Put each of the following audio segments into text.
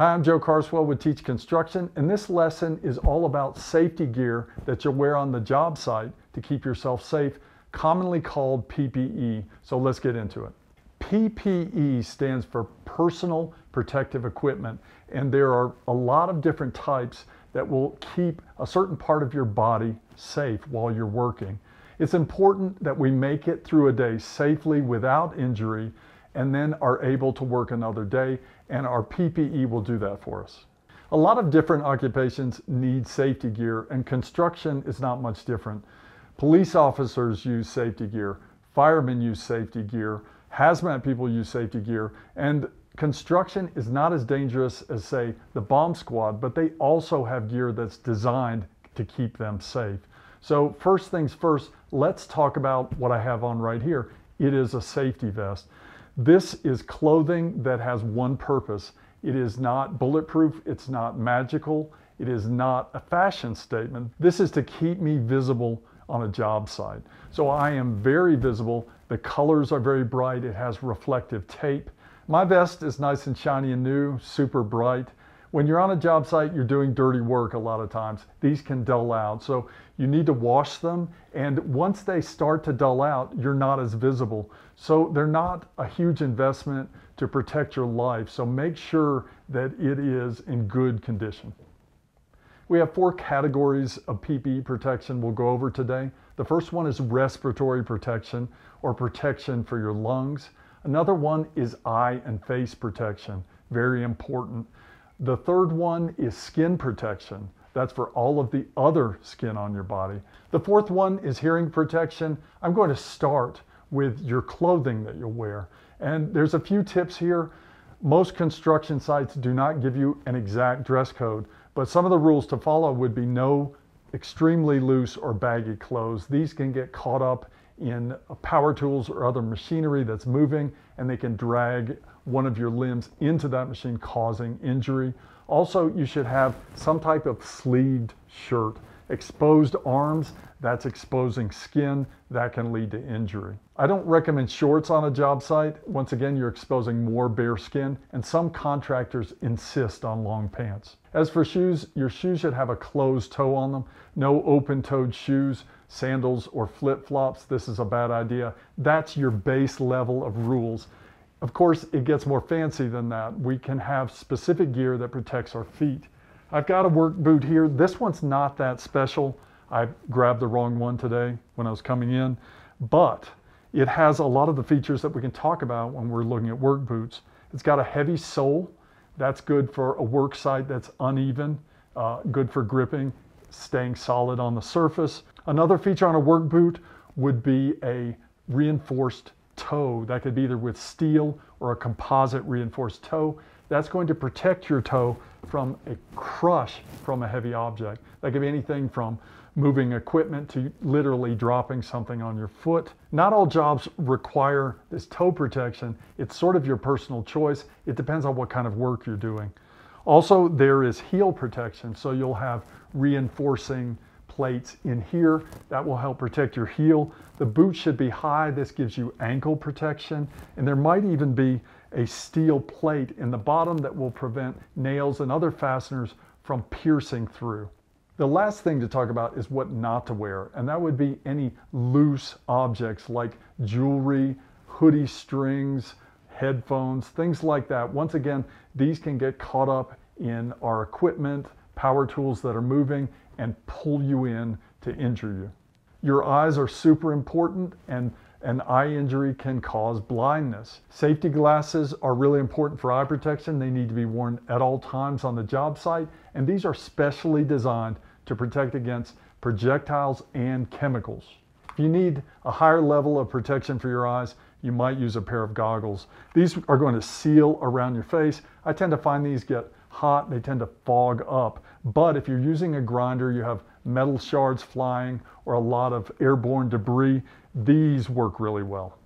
Hi, I'm Joe Carswell with TEACH Construction, and this lesson is all about safety gear that you'll wear on the job site to keep yourself safe, commonly called PPE. So let's get into it. PPE stands for Personal Protective Equipment, and there are a lot of different types that will keep a certain part of your body safe while you're working. It's important that we make it through a day safely without injury, and then are able to work another day, and our PPE will do that for us. A lot of different occupations need safety gear, and construction is not much different. Police officers use safety gear, firemen use safety gear, hazmat people use safety gear, and construction is not as dangerous as, say, the bomb squad, but they also have gear that's designed to keep them safe. So first things first, let's talk about what I have on right here. It is a safety vest. This is clothing that has one purpose. It is not bulletproof, it's not magical, it is not a fashion statement. This is to keep me visible on a job site. So I am very visible, the colors are very bright, it has reflective tape. My vest is nice and shiny and new, super bright. When you're on a job site, you're doing dirty work a lot of times. These can dull out, so you need to wash them. And once they start to dull out, you're not as visible. So they're not a huge investment to protect your life. So make sure that it is in good condition. We have four categories of PPE protection we'll go over today. The first one is respiratory protection, or protection for your lungs. Another one is eye and face protection, very important. The third one is skin protection. That's for all of the other skin on your body. The fourth one is hearing protection. I'm going to start with your clothing that you'll wear. And there's a few tips here. Most construction sites do not give you an exact dress code, but some of the rules to follow would be no extremely loose or baggy clothes. These can get caught up in power tools or other machinery that's moving, and they can drag one of your limbs into that machine, causing injury. Also, you should have some type of sleeved shirt. Exposed arms, that's exposing skin, that can lead to injury. I don't recommend shorts on a job site. Once again, you're exposing more bare skin, and some contractors insist on long pants. As for shoes, your shoes should have a closed toe on them. No open-toed shoes, sandals, or flip-flops. This is a bad idea. That's your base level of rules. Of course, it gets more fancy than that. We can have specific gear that protects our feet. I've got a work boot here. This one's not that special. I grabbed the wrong one today when I was coming in, but it has a lot of the features that we can talk about when we're looking at work boots. It's got a heavy sole. That's good for a work site that's uneven, good for gripping, staying solid on the surface. Another feature on a work boot would be a reinforced toe. That could be either with steel or a composite reinforced toe. That's going to protect your toe from a crush from a heavy object. That could be anything from moving equipment to literally dropping something on your foot. Not all jobs require this toe protection. It's sort of your personal choice. It depends on what kind of work you're doing. Also, there is heel protection. So you'll have reinforcing plates in here that will help protect your heel. The boot should be high. This gives you ankle protection, and there might even be a steel plate in the bottom that will prevent nails and other fasteners from piercing through. The last thing to talk about is what not to wear, and that would be any loose objects like jewelry, hoodie strings, headphones, things like that. Once again, these can get caught up in our equipment, power tools that are moving, and pull you in to injure you. Your eyes are super important, and an eye injury can cause blindness. Safety glasses are really important for eye protection. They need to be worn at all times on the job site, and these are specially designed to protect against projectiles and chemicals. If you need a higher level of protection for your eyes, you might use a pair of goggles. These are going to seal around your face. I tend to find these get hot, they tend to fog up, but if you're using a grinder, you have metal shards flying or a lot of airborne debris, these work really well.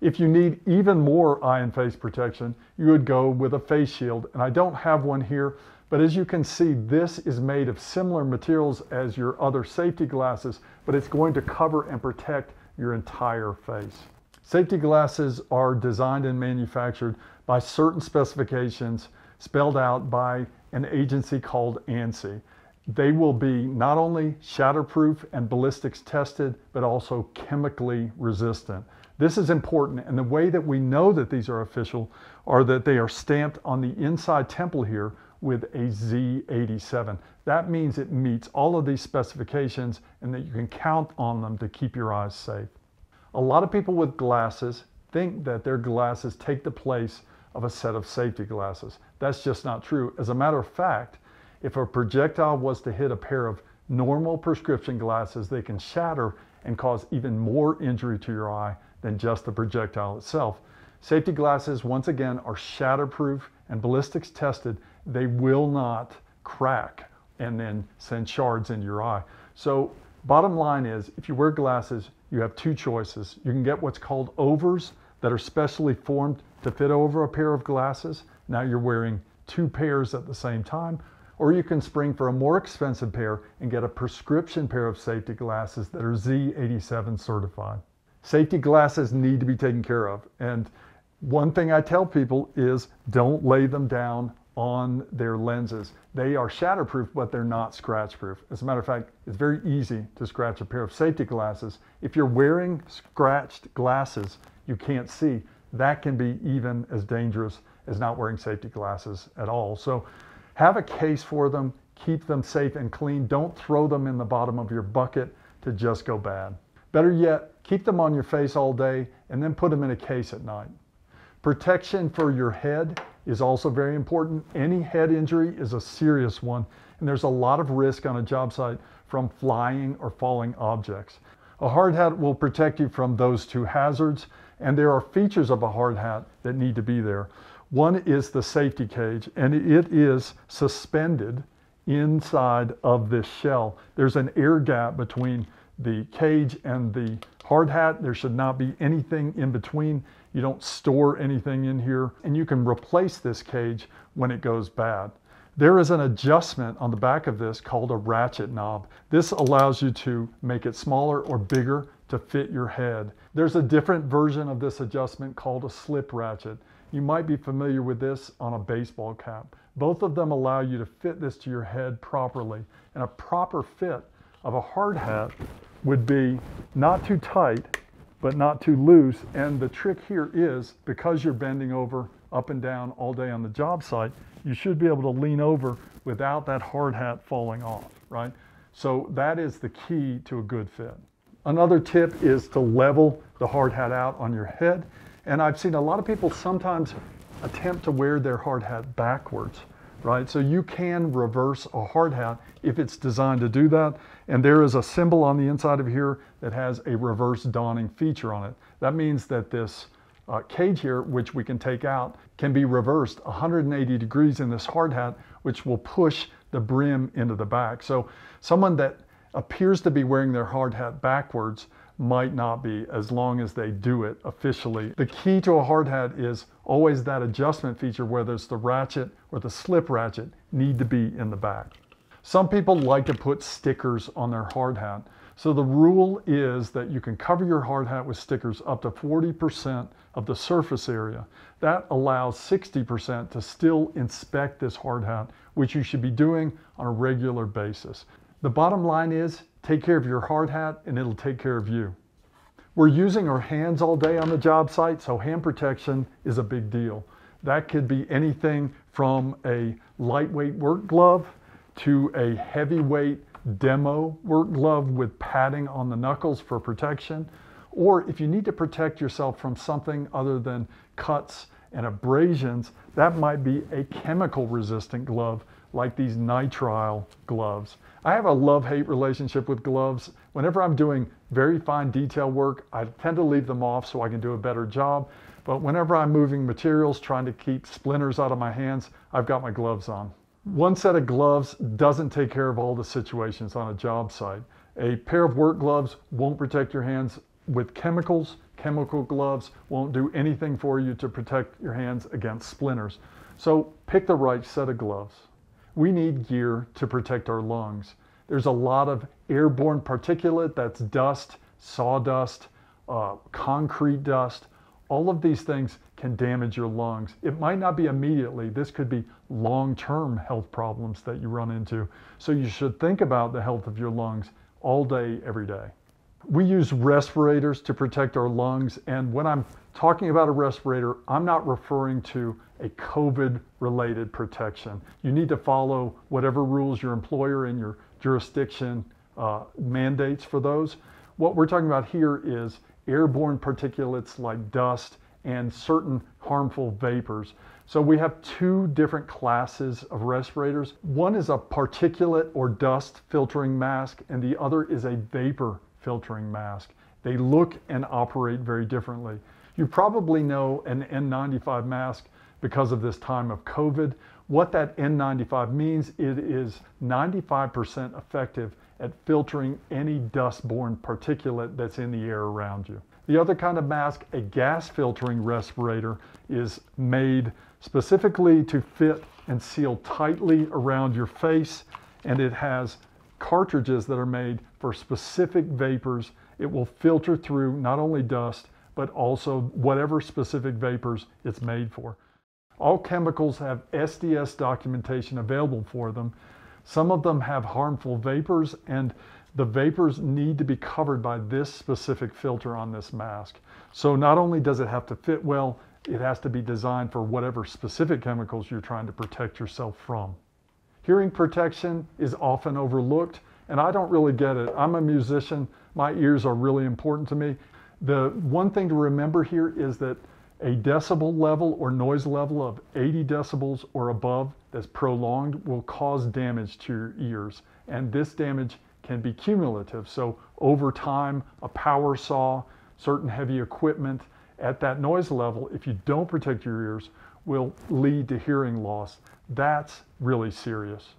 If you need even more eye and face protection, you would go with a face shield, and I don't have one here, but as you can see, this is made of similar materials as your other safety glasses, but it's going to cover and protect your entire face. Safety glasses are designed and manufactured by certain specifications, spelled out by an agency called ANSI. They will be not only shatterproof and ballistics tested, but also chemically resistant. This is important, and the way that we know that these are official are that they are stamped on the inside temple here with a Z87. That means it meets all of these specifications and that you can count on them to keep your eyes safe. A lot of people with glasses think that their glasses take the place of a set of safety glasses. That's just not true. As a matter of fact, if a projectile was to hit a pair of normal prescription glasses, they can shatter and cause even more injury to your eye than just the projectile itself. Safety glasses, once again, are shatterproof and ballistics tested. They will not crack and then send shards into your eye. So bottom line is, if you wear glasses, you have two choices. You can get what's called overs that are specially formed to fit over a pair of glasses. Now you're wearing two pairs at the same time. Or you can spring for a more expensive pair and get a prescription pair of safety glasses that are Z87 certified. Safety glasses need to be taken care of. And one thing I tell people is don't lay them down on their lenses. They are shatterproof, but they're not scratch-proof. As a matter of fact, it's very easy to scratch a pair of safety glasses. If you're wearing scratched glasses you can't see, that can be even as dangerous as not wearing safety glasses at all. So have a case for them, keep them safe and clean. Don't throw them in the bottom of your bucket to just go bad. Better yet, keep them on your face all day and then put them in a case at night. Protection for your head is also very important. Any head injury is a serious one, and there's a lot of risk on a job site from flying or falling objects. A hard hat will protect you from those two hazards, and there are features of a hard hat that need to be there. One is the safety cage, and it is suspended inside of this shell. There's an air gap between the cage and the hard hat. There should not be anything in between. You don't store anything in here, and you can replace this cage when it goes bad. There is an adjustment on the back of this called a ratchet knob. This allows you to make it smaller or bigger to fit your head. There's a different version of this adjustment called a slip ratchet. You might be familiar with this on a baseball cap. Both of them allow you to fit this to your head properly. And a proper fit of a hard hat would be not too tight, but not too loose. And the trick here is, because you're bending over up and down all day on the job site, you should be able to lean over without that hard hat falling off, right? So that is the key to a good fit. Another tip is to level the hard hat out on your head. And I've seen a lot of people sometimes attempt to wear their hard hat backwards, right? So you can reverse a hard hat if it's designed to do that. And there is a symbol on the inside of here that has a reverse donning feature on it. That means that this cage here, which we can take out, can be reversed 180 degrees in this hard hat, which will push the brim into the back. So someone that appears to be wearing their hard hat backwards might not be, as long as they do it officially. The key to a hard hat is always that adjustment feature, whether it's the ratchet or the slip ratchet, need to be in the back. Some people like to put stickers on their hard hat. So the rule is that you can cover your hard hat with stickers up to 40% of the surface area. That allows 60% to still inspect this hard hat, which you should be doing on a regular basis. The bottom line is, take care of your hard hat and it'll take care of you. We're using our hands all day on the job site, so hand protection is a big deal. That could be anything from a lightweight work glove to a heavyweight demo work glove with padding on the knuckles for protection. Or if you need to protect yourself from something other than cuts and abrasions, that might be a chemical resistant glove like these nitrile gloves. I have a love-hate relationship with gloves. Whenever I'm doing very fine detail work, I tend to leave them off so I can do a better job. But whenever I'm moving materials, trying to keep splinters out of my hands, I've got my gloves on. One set of gloves doesn't take care of all the situations on a job site. A pair of work gloves won't protect your hands with chemicals. Chemical gloves won't do anything for you to protect your hands against splinters. So pick the right set of gloves. We need gear to protect our lungs. There's a lot of airborne particulate, that's dust, sawdust, concrete dust, All of these things can damage your lungs. It might not be immediately. This could be long-term health problems that you run into. So you should think about the health of your lungs all day, every day. We use respirators to protect our lungs. And when I'm talking about a respirator, I'm not referring to a COVID-related protection. You need to follow whatever rules your employer and your jurisdiction mandates for those. What we're talking about here is airborne particulates like dust and certain harmful vapors. So we have two different classes of respirators. One is a particulate or dust filtering mask, and the other is a vapor filtering mask. They look and operate very differently. You probably know an N95 mask because of this time of COVID. What that N95 means, it is 95% effective at filtering any dust-borne particulate that's in the air around you. The other kind of mask, a gas filtering respirator, is made specifically to fit and seal tightly around your face, and it has cartridges that are made for specific vapors. It will filter through not only dust, but also whatever specific vapors it's made for. All chemicals have SDS documentation available for them. Some of them have harmful vapors, and the vapors need to be covered by this specific filter on this mask. So not only does it have to fit well, it has to be designed for whatever specific chemicals you're trying to protect yourself from. Hearing protection is often overlooked, and I don't really get it. I'm a musician. My ears are really important to me. The one thing to remember here is that a decibel level or noise level of 80 decibels or above that's prolonged will cause damage to your ears, and this damage can be cumulative. So over time, a power saw, certain heavy equipment at that noise level, if you don't protect your ears, will lead to hearing loss. That's really serious.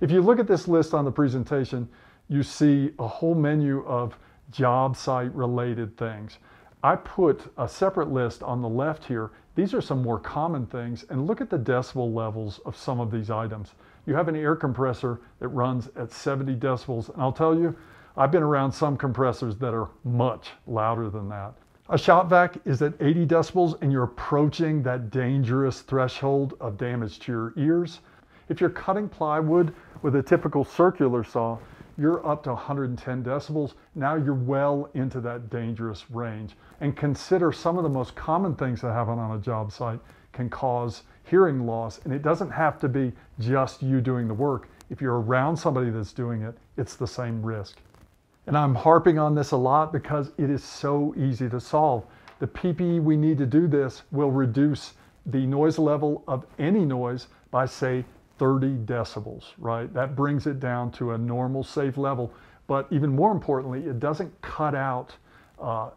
If you look at this list on the presentation, you see a whole menu of job site related things. I put a separate list on the left here. These are some more common things, and look at the decibel levels of some of these items. You have an air compressor that runs at 70 decibels, and I'll tell you, I've been around some compressors that are much louder than that. A shop vac is at 80 decibels, and you're approaching that dangerous threshold of damage to your ears. If you're cutting plywood with a typical circular saw, you're up to 110 decibels. Now you're well into that dangerous range. And consider some of the most common things that happen on a job site can cause hearing loss. And it doesn't have to be just you doing the work. If you're around somebody that's doing it, it's the same risk. And I'm harping on this a lot because it is so easy to solve. The PPE we need to do this will reduce the noise level of any noise by, say, 30 decibels, right? That brings it down to a normal, safe level. But even more importantly, it doesn't cut out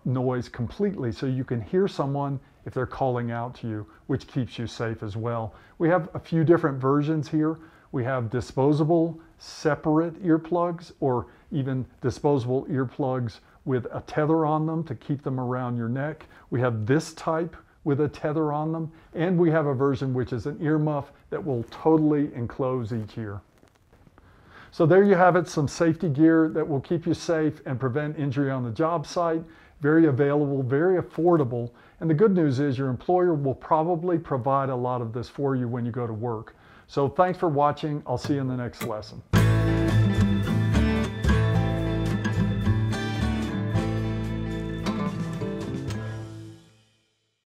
noise completely. So you can hear someone if they're calling out to you, which keeps you safe as well. We have a few different versions here. We have disposable separate earplugs, or even disposable earplugs with a tether on them to keep them around your neck. We have this type with a tether on them, and we have a version which is an earmuff that will totally enclose each ear. So there you have it, some safety gear that will keep you safe and prevent injury on the job site. Very available, very affordable, and the good news is your employer will probably provide a lot of this for you when you go to work. So thanks for watching. I'll see you in the next lesson.